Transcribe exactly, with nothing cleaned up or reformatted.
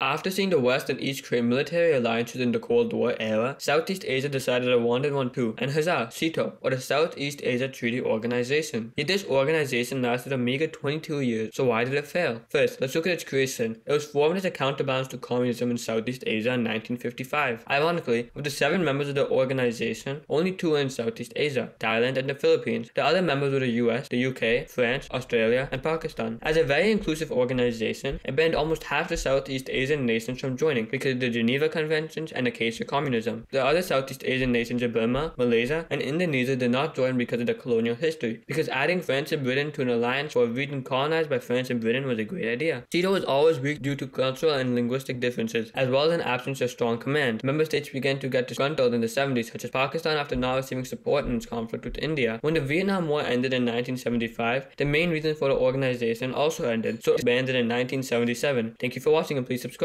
After seeing the West and East create military alliances in the Cold War era, Southeast Asia decided it wanted one too, and huzzah, SEATO, or the Southeast Asia Treaty Organization. Yet this organization lasted a meager twenty-two years, so why did it fail? First, let's look at its creation. It was formed as a counterbalance to communism in Southeast Asia in nineteen fifty-five. Ironically, of the seven members of the organization, only two were in Southeast Asia, Thailand and the Philippines. The other members were the U S, the U K, France, Australia, and Pakistan. As a very inclusive organization, it banned almost half the Southeast Asia Asian nations from joining because of the Geneva Conventions and the case of communism. The other Southeast Asian nations of Burma, Malaysia, and Indonesia did not join because of the colonial history, because adding France and Britain to an alliance for a region colonized by France and Britain was a great idea. SEATO was always weak due to cultural and linguistic differences, as well as an absence of strong command. Member states began to get disgruntled in the seventies, such as Pakistan after not receiving support in its conflict with India. When the Vietnam War ended in nineteen seventy-five, the main reason for the organization also ended, so it disbanded in nineteen seventy-seven. Thank you for watching, and please subscribe.